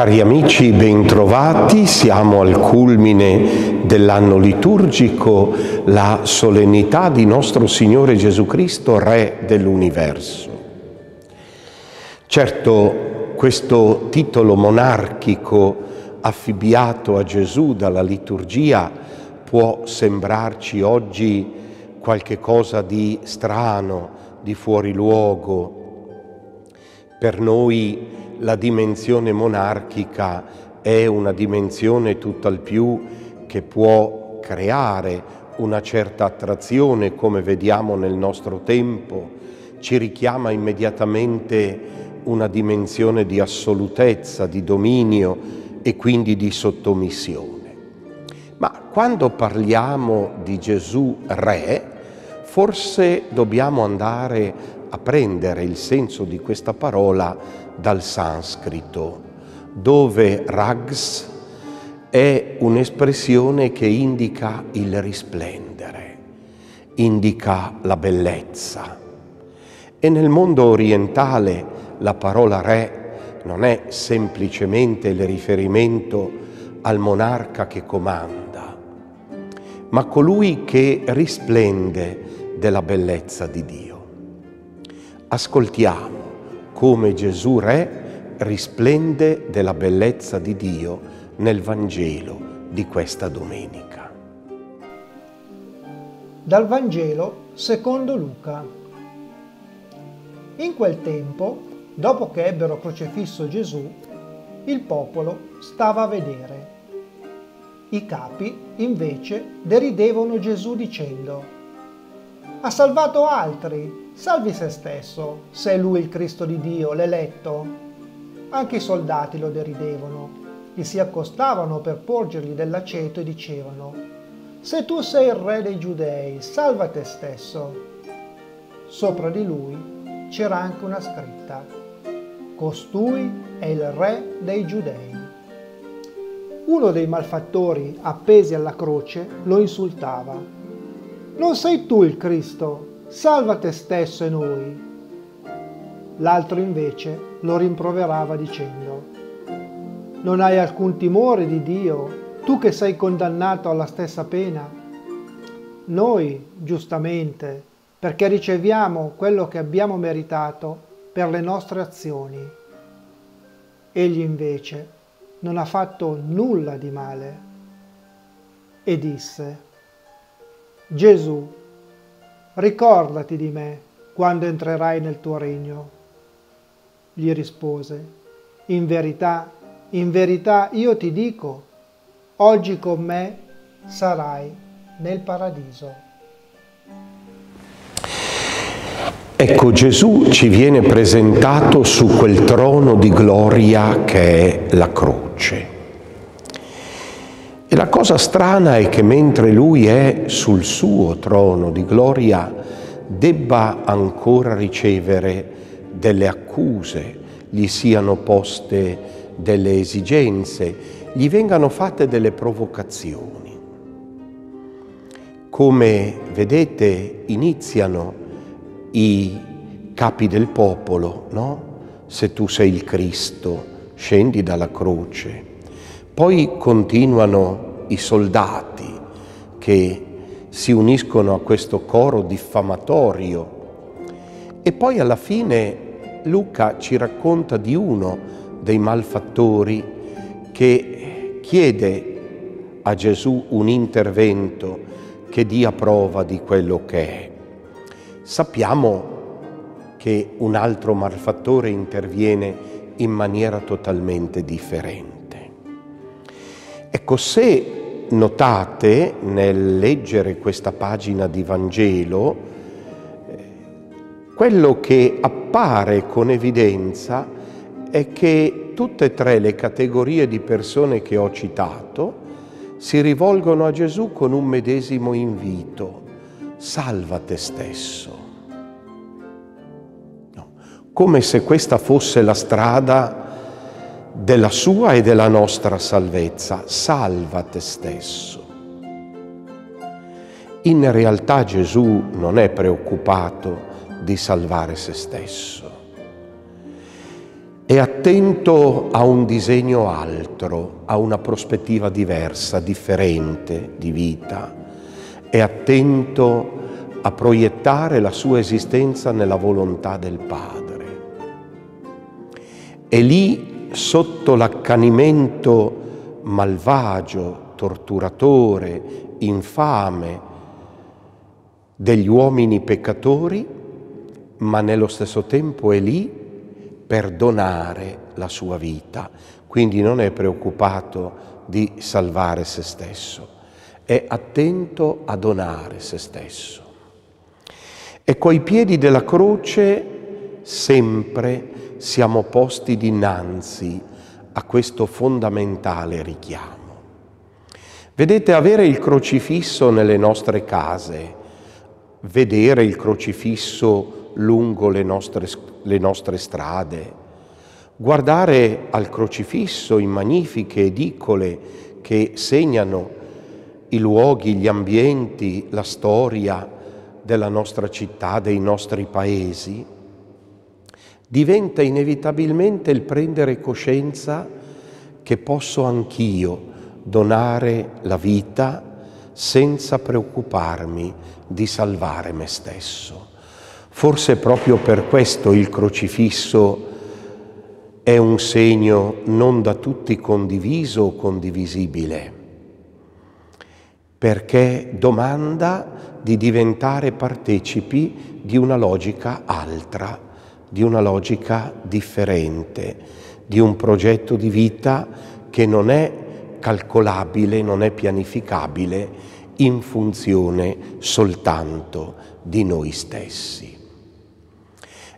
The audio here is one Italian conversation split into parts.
Cari amici, bentrovati, siamo al culmine dell'anno liturgico, la solennità di nostro Signore Gesù Cristo, Re dell'Universo. Certo, questo titolo monarchico affibbiato a Gesù dalla liturgia può sembrarci oggi qualche cosa di strano, di fuori luogo. Per noi la dimensione monarchica è una dimensione tutt'al più che può creare una certa attrazione, come vediamo nel nostro tempo. Ci richiama immediatamente una dimensione di assolutezza, di dominio e quindi di sottomissione. Ma quando parliamo di Gesù Re, forse dobbiamo andare a prendere il senso di questa parola dal sanscrito, dove rags è un'espressione che indica il risplendere, indica la bellezza. E nel mondo orientale la parola re non è semplicemente il riferimento al monarca che comanda, ma colui che risplende della bellezza di Dio. Ascoltiamo come Gesù Re risplende della bellezza di Dio nel Vangelo di questa domenica. Dal Vangelo secondo Luca. In quel tempo, dopo che ebbero crocifisso Gesù, il popolo stava a vedere. I capi, invece, deridevano Gesù dicendo: «Ha salvato altri! Salvi se stesso, se è lui il Cristo di Dio, l'eletto». Anche i soldati lo deridevano, gli si accostavano per porgergli dell'aceto e dicevano: «Se tu sei il re dei Giudei, salva te stesso». Sopra di lui c'era anche una scritta: «Costui è il re dei Giudei». Uno dei malfattori appesi alla croce lo insultava: «Non sei tu il Cristo? Salva te stesso e noi». L'altro invece lo rimproverava dicendo: «Non hai alcun timore di Dio, tu che sei condannato alla stessa pena? Noi, giustamente, perché riceviamo quello che abbiamo meritato per le nostre azioni. Egli invece non ha fatto nulla di male». E disse: «Gesù, ricordati di me quando entrerai nel tuo regno». Gli rispose: in verità io ti dico, oggi con me sarai nel paradiso». Ecco, Gesù ci viene presentato su quel trono di gloria che è la croce. E la cosa strana è che mentre lui è sul suo trono di gloria debba ancora ricevere delle accuse, gli siano poste delle esigenze, gli vengano fatte delle provocazioni. Come vedete iniziano i capi del popolo, no? «Se tu sei il Cristo, scendi dalla croce». Poi continuano i soldati che si uniscono a questo coro diffamatorio e poi alla fine Luca ci racconta di uno dei malfattori che chiede a Gesù un intervento che dia prova di quello che è. Sappiamo che un altro malfattore interviene in maniera totalmente differente. Ecco, se notate nel leggere questa pagina di Vangelo, quello che appare con evidenza è che tutte e tre le categorie di persone che ho citato si rivolgono a Gesù con un medesimo invito: salva te stesso. No. Come se questa fosse la strada della sua e della nostra salvezza: salva te stesso. In realtà Gesù non è preoccupato di salvare se stesso. è attento a un disegno altro, a una prospettiva diversa, differente di vita, è attento a proiettare la sua esistenza nella volontà del Padre. E lì, sotto l'accanimento malvagio, torturatore, infame degli uomini peccatori, ma nello stesso tempo è lì per donare la sua vita. Quindi non è preoccupato di salvare se stesso, è attento a donare se stesso. E coi piedi della croce sempre siamo posti dinanzi a questo fondamentale richiamo. Vedete, avere il crocifisso nelle nostre case, vedere il crocifisso lungo le nostre strade, guardare al crocifisso in magnifiche edicole che segnano i luoghi, gli ambienti, la storia della nostra città, dei nostri paesi, diventa inevitabilmente il prendere coscienza che posso anch'io donare la vita senza preoccuparmi di salvare me stesso. Forse proprio per questo il crocifisso è un segno non da tutti condiviso o condivisibile, perché domanda di diventare partecipi di una logica altra, di una logica differente, di un progetto di vita che non è calcolabile, non è pianificabile in funzione soltanto di noi stessi.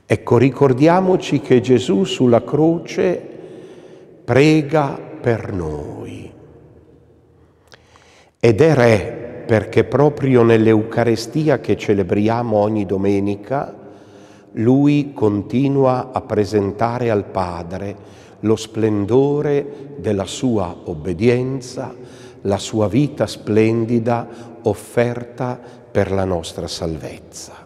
Ecco, ricordiamoci che Gesù sulla croce prega per noi ed è re, perché proprio nell'Eucarestia che celebriamo ogni domenica Lui continua a presentare al Padre lo splendore della sua obbedienza, la sua vita splendida offerta per la nostra salvezza.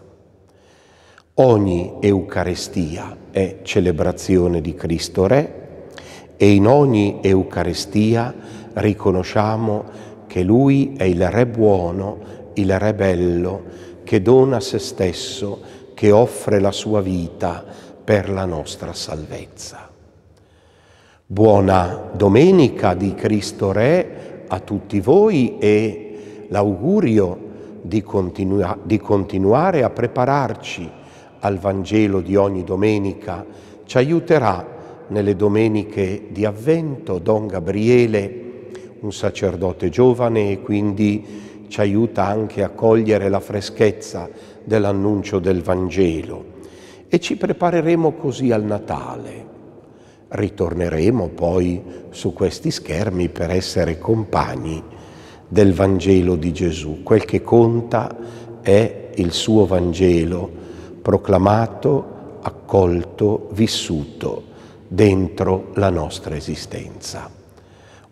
Ogni Eucarestia è celebrazione di Cristo Re e in ogni Eucarestia riconosciamo che Lui è il Re buono, il Re bello, che dona se stesso, che offre la sua vita per la nostra salvezza. Buona domenica di Cristo Re a tutti voi e l'augurio di continuare a prepararci al Vangelo di ogni domenica. Ci aiuterà nelle domeniche di Avvento Don Gabriele, un sacerdote giovane, e quindi ci aiuta anche a cogliere la freschezza dell'annuncio del Vangelo. E ci prepareremo così al Natale. Ritorneremo poi su questi schermi per essere compagni del Vangelo di Gesù. Quel che conta è il suo Vangelo proclamato, accolto, vissuto dentro la nostra esistenza.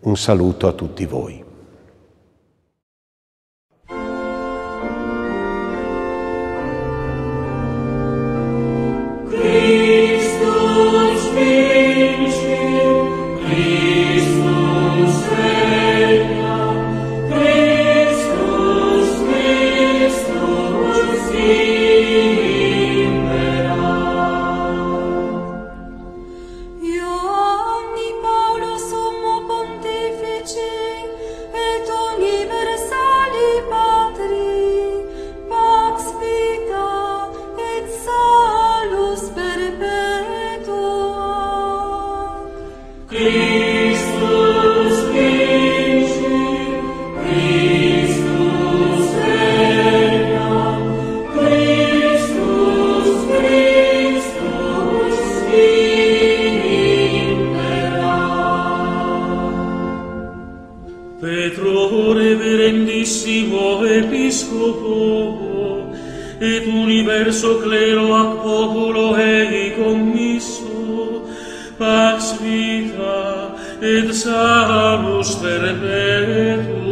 Un saluto a tutti voi. Et salus perpetua.